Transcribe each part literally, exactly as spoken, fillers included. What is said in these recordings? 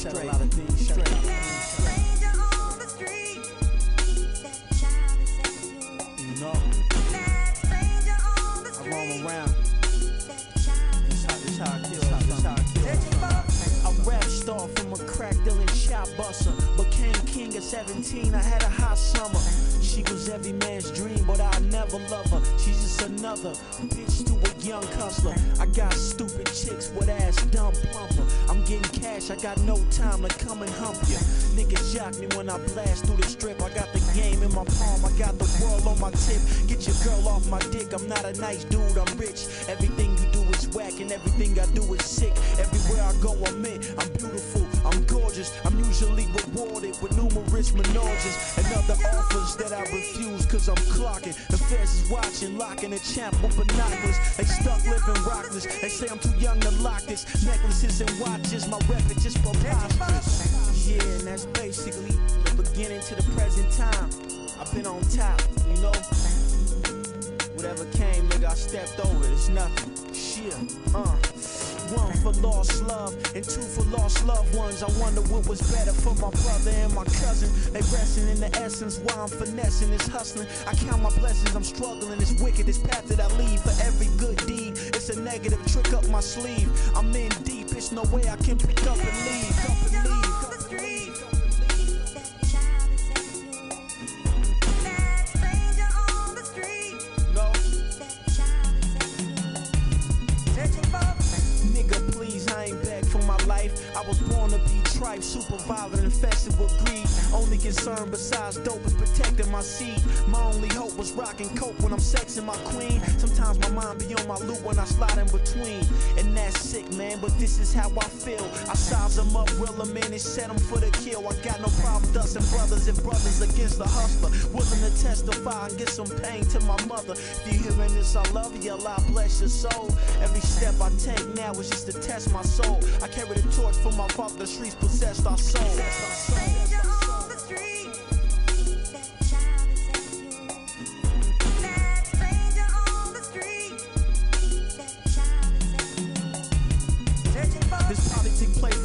straight. Shut a lot of things straight. Stranger on the street, keep that child inside you. You know, that stranger on the street, I roam around. Keep that child inside. This how I kill. This how I kill. I rap star from a crack dealing shot buster, became king at seventeen. I had a hot summer. She was every man's dream, but I never love her. She's just another bitch to a young hustler. I got stupid chicks with ass dumb plumper. I'm getting cash, I got no time to come and hump ya. Niggas shock me when I blast through the strip. I got the game in my palm, I got the world on my tip. Get your girl off my dick, I'm not a nice dude, I'm rich. Everything you do is whack and everything I do is sick. Everywhere I go I'm in, I'm beautiful, I'm gorgeous. I'm usually rewarded with numerous menages and other offers that I refuse, cause I'm clocking. The feds is watching, locking a champ with binoculars. They stuck living rockless. They say I'm too young to lock this. Necklaces and watches, my record just preposterous. Yeah, and that's basically the beginning to the present time. I've been on top, you know. Whatever came, nigga, I stepped over. It's nothing. Shit, uh. One for lost love and two for lost loved ones. I wonder what was better for my brother and my cousin. They resting in the essence while I'm finessing this hustling. I count my blessings, I'm struggling. It's wicked, this path that I leave. For every good deed, it's a negative trick up my sleeve. I'm in deep, it's no way I can pick up and leave. Up and leave. I was born to be tripe, super violent, infested with greed. Only concern besides dope is protecting my seed. My only hope was rock and cope when I'm sexing my queen. Sometimes my mind be on my loop when I slide in between. And that's sick, man, but this is how I feel. I size them up, reel them in and set them for the kill. I got no problem dusting brothers and brothers against the hustler. Willing to testify and get some pain to my mother. If you're hearing this, I love you, Allah bless your soul. Every step I take now is just to test my soul. I carry the torch for my father, the streets possessed our soul. Possessed our soul.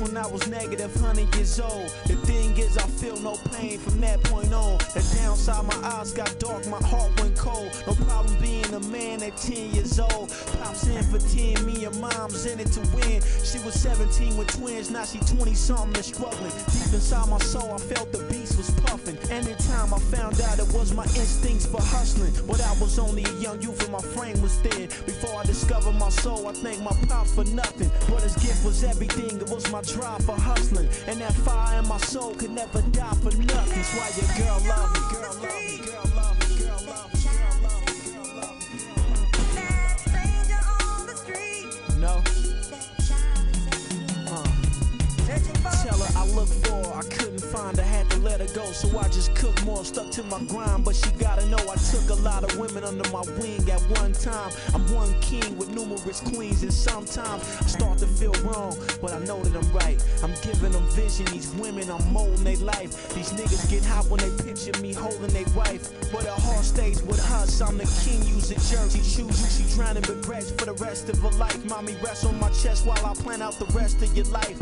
When I was negative one hundred years old. The thing is I feel no pain from that point on. The downside, my eyes got dark, my heart went cold. No problem being a man at ten years old. Pops in for ten, me and mom's in it to win. She was seventeen with twins, now she twenty something and struggling. Deep inside my soul I felt the beast was puffing. And in time I found out it was my instincts for hustling. But I was only a young youth and my frame was thin. Before I discovered my soul I thanked my pops for nothing. But his gift was everything, it was my drive for hustling, and that fire in my soul could never die for nothing. That's why your girl love me, girl love me, girl love me, girl love me, girl love me, girl love me, girl love me. That stranger on the street, no. Uh. Tell her I looked for her, I couldn't find her, had to let her go, so I just cooked more, stuck to my grind, but she gotta know I took a lot of women under my wing at one time. I'm one king with numerous queens, and sometimes I start to feel wrong, but I know that I'm right. I'm giving them vision, these women, I'm molding their life. These niggas get hot when they picture me holding their wife, but her heart stays with us. I'm the king, use a jerk. She choose you, she drowning regrets for the rest of her life. Mommy rest on my chest while I plan out the rest of your life.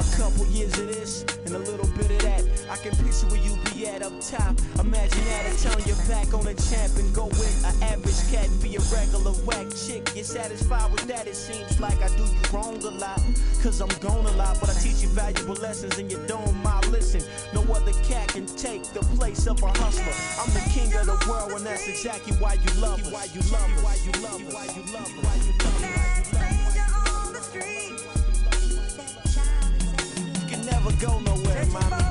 A couple years of this and a little bit of that, I can picture where you be at up top. Imagine that and turn your back on a champ and go with an average cat and be a regular whack chick. You're satisfied with that? It seems like I do you wrong a lot, cause I'm gone a lot, but I teach you valuable lessons and you don't mind. Listen, no other cat can take the place of a hustler. I'm the king of the world and that's exactly why you love us. Why you love us. Why you love us. Why you love us. Why you love us. Stranger on the street, you can never go nowhere, mommy.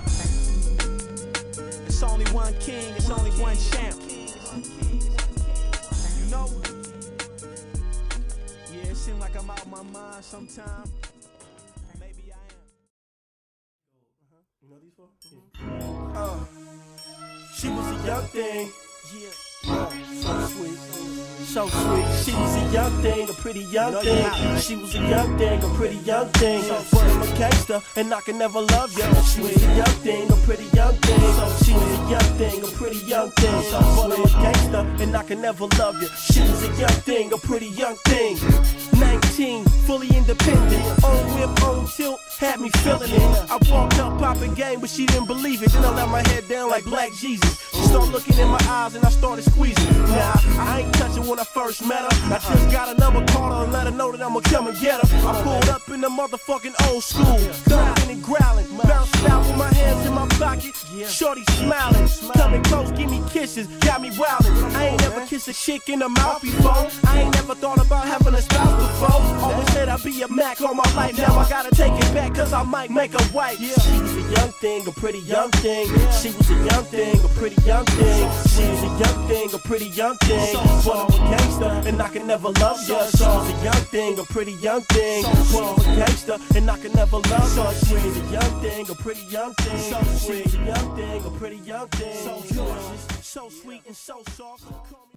It's only one king, it's only one champ. You know? Yeah, it seems like I'm out of my mind sometimes. Maybe I am. You know these four? Uh, she was a young thing. Yeah. Uh, so sweet. So sweet. She was a young thing, a pretty young thing. She was a young thing, a pretty young thing. But I'm a gangsta, and I can never love you. She was a young thing, a pretty young thing. She was a young thing, a pretty young thing. But I'm a gangsta, and I can never love you. She was a young thing, a pretty young thing. nineteen, fully independent. Own whip, own tilt, had me feeling it. I walked up popping game, but she didn't believe it. Then I let my head down like Black Jesus. She started looking in my eyes and I started squeezing. Nah, I ain't touching when I first met her. I just got a number, called her and let her know that I'ma come and get her. I pulled up in the motherfucking old school, thumping and growling, bounced out with my hands in my pocket. Shorty smiling, coming close, give me kisses, got me wildin'. I ain't never kissed a chick in the mouth before. I ain't never thought about having a spouse before. Always said I'd be a Mac all my life. Now I gotta take it back, cause I might make a wife. She was a young thing, a pretty young thing. She was a young thing, a pretty young thing. She was a young thing, a pretty young thing. But I'm a gangster, and I can never love ya. She was a young thing, a pretty young thing. But I'm a gangster, and I can never love ya. She was a young thing, a pretty young thing. She was a young thing, a pretty young thing. So gorgeous, so sweet and so soft.